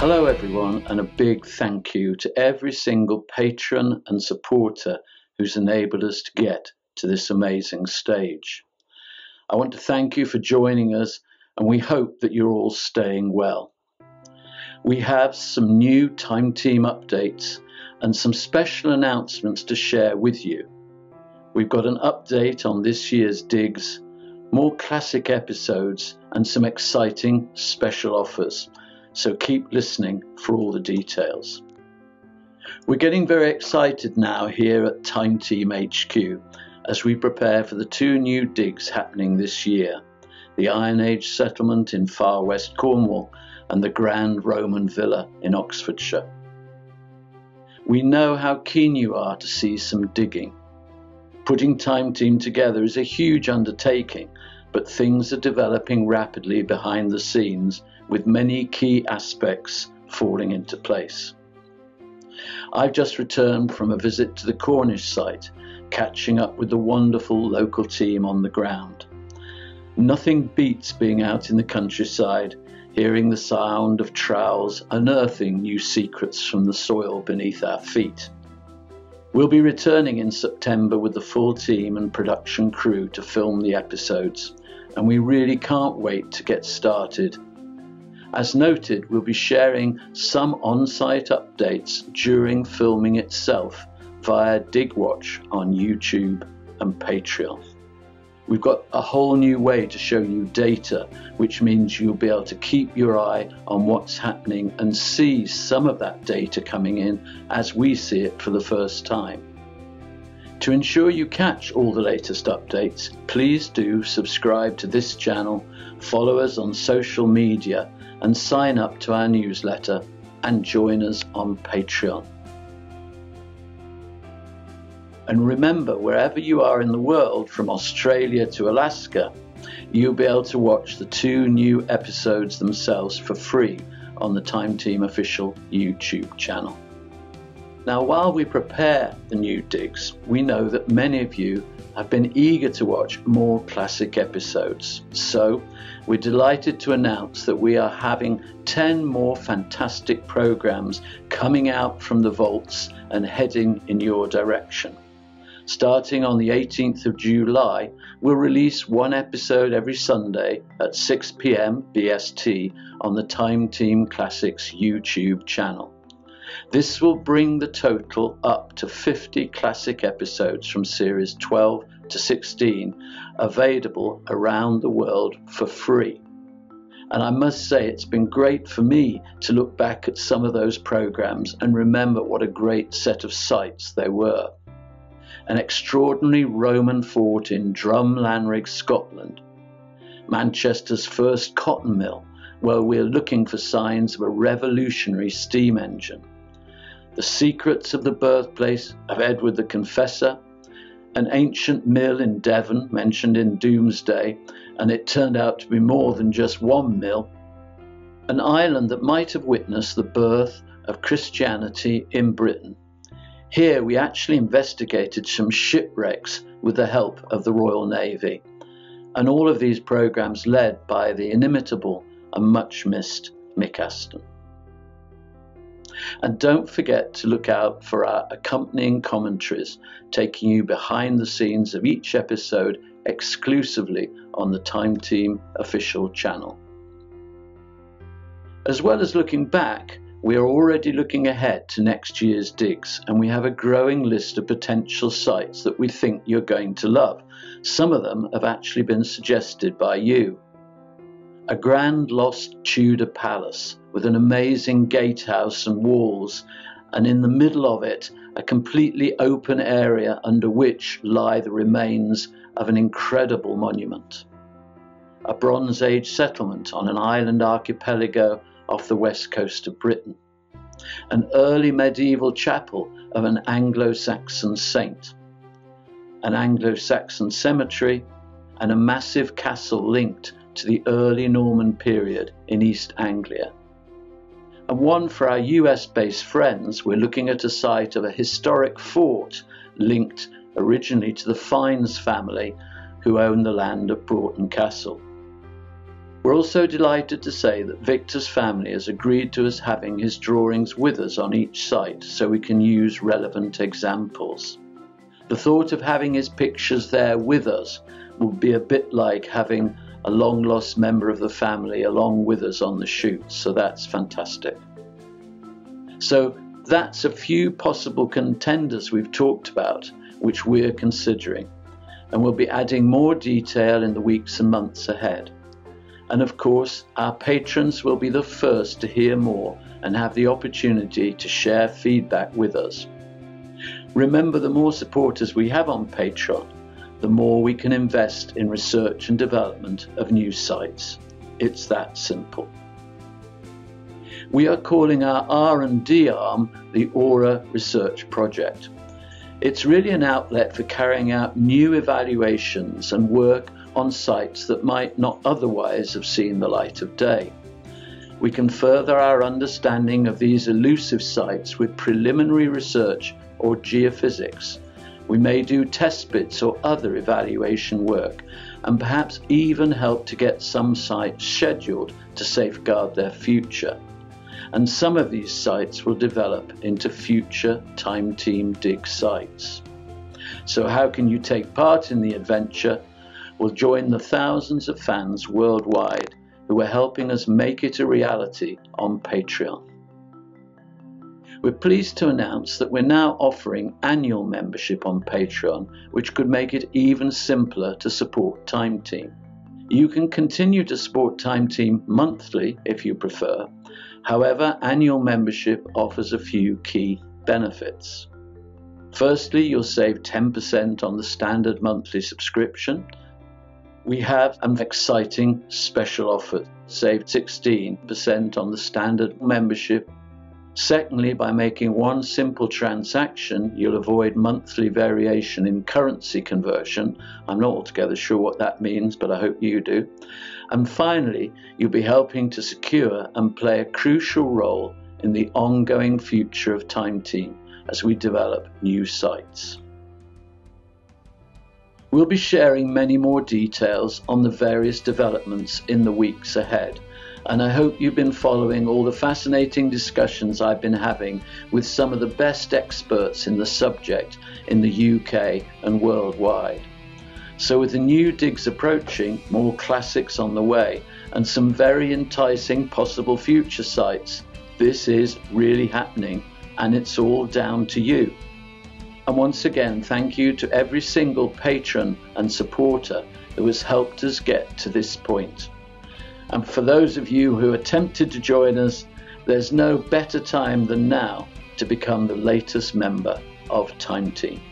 Hello everyone, and a big thank you to every single patron and supporter who's enabled us to get to this amazing stage. I want to thank you for joining us, and we hope that you're all staying well. We have some new Time Team updates and some special announcements to share with you. We've got an update on this year's digs, more classic episodes and some exciting special offers, so keep listening for all the details. We're getting very excited now here at Time Team HQ as we prepare for the two new digs happening this year, the Iron Age settlement in far west Cornwall and the Grand Roman Villa in Oxfordshire. We know how keen you are to see some digging. Putting Time Team together is a huge undertaking, but things are developing rapidly behind the scenes with many key aspects falling into place. I've just returned from a visit to the Cornish site, catching up with the wonderful local team on the ground. Nothing beats being out in the countryside, hearing the sound of trowels, unearthing new secrets from the soil beneath our feet. We'll be returning in September with the full team and production crew to film the episodes, and we really can't wait to get started. As noted, we'll be sharing some on-site updates during filming itself via DigWatch on YouTube and Patreon. We've got a whole new way to show you data, which means you'll be able to keep your eye on what's happening and see some of that data coming in as we see it for the first time. To ensure you catch all the latest updates, please do subscribe to this channel, follow us on social media, and sign up to our newsletter and join us on Patreon. And remember, wherever you are in the world, from Australia to Alaska, you'll be able to watch the two new episodes themselves for free on the Time Team official YouTube channel. Now, while we prepare the new digs, we know that many of you have been eager to watch more classic episodes. So we're delighted to announce that we are having 10 more fantastic programs coming out from the vaults and heading in your direction. Starting on the 18th of July, we'll release one episode every Sunday at 6 PM BST on the Time Team Classics YouTube channel. This will bring the total up to 50 classic episodes from series 12 to 16 available around the world for free. And I must say, it's been great for me to look back at some of those programs and remember what a great set of sites they were. An extraordinary Roman fort in Drumlanrig, Scotland. Manchester's first cotton mill, where we're looking for signs of a revolutionary steam engine. The secrets of the birthplace of Edward the Confessor. An ancient mill in Devon mentioned in Doomsday, and it turned out to be more than just one mill. An island that might have witnessed the birth of Christianity in Britain. Here we actually investigated some shipwrecks with the help of the Royal Navy. And all of these programs led by the inimitable and much missed Mick Aston. And don't forget to look out for our accompanying commentaries, taking you behind the scenes of each episode exclusively on the Time Team official channel. As well as looking back, we are already looking ahead to next year's digs, and we have a growing list of potential sites that we think you're going to love. Some of them have actually been suggested by you. A grand lost Tudor palace with an amazing gatehouse and walls, and in the middle of it, a completely open area under which lie the remains of an incredible monument. A Bronze Age settlement on an island archipelago off the west coast of Britain. An early medieval chapel of an Anglo-Saxon saint. An Anglo-Saxon cemetery, and a massive castle linked to the early Norman period in East Anglia. And one for our US-based friends, we're looking at a site of a historic fort linked originally to the Fiennes family who owned the land of Broughton Castle. We're also delighted to say that Victor's family has agreed to us having his drawings with us on each site so we can use relevant examples. The thought of having his pictures there with us would be a bit like having a long-lost member of the family along with us on the shoot, so that's fantastic. So that's a few possible contenders we've talked about, which we're considering, and we'll be adding more detail in the weeks and months ahead. And of course, our patrons will be the first to hear more and have the opportunity to share feedback with us. Remember, the more supporters we have on Patreon, the more we can invest in research and development of new sites. It's that simple. We are calling our R&D arm the Aura Research Project. It's really an outlet for carrying out new evaluations and work on sites that might not otherwise have seen the light of day. We can further our understanding of these elusive sites with preliminary research or geophysics. We may do test bits or other evaluation work, and perhaps even help to get some sites scheduled to safeguard their future. And some of these sites will develop into future Time Team Dig sites. So how can you take part in the adventure? We'll join the thousands of fans worldwide who are helping us make it a reality on Patreon. We're pleased to announce that we're now offering annual membership on Patreon, which could make it even simpler to support Time Team. You can continue to support Time Team monthly if you prefer. However, annual membership offers a few key benefits. Firstly, you'll save 10% on the standard monthly subscription. We have an exciting special offer, save 16% on the standard membership. Secondly, by making one simple transaction, you'll avoid monthly variation in currency conversion. I'm not altogether sure what that means, but I hope you do. And finally, you'll be helping to secure and play a crucial role in the ongoing future of Time Team as we develop new sites. We'll be sharing many more details on the various developments in the weeks ahead, and I hope you've been following all the fascinating discussions I've been having with some of the best experts in the subject in the UK and worldwide. So with the new digs approaching, more classics on the way, and some very enticing possible future sites, this is really happening, and it's all down to you. And once again, thank you to every single patron and supporter who has helped us get to this point. And for those of you who are tempted to join us, there's no better time than now to become the latest member of Time Team.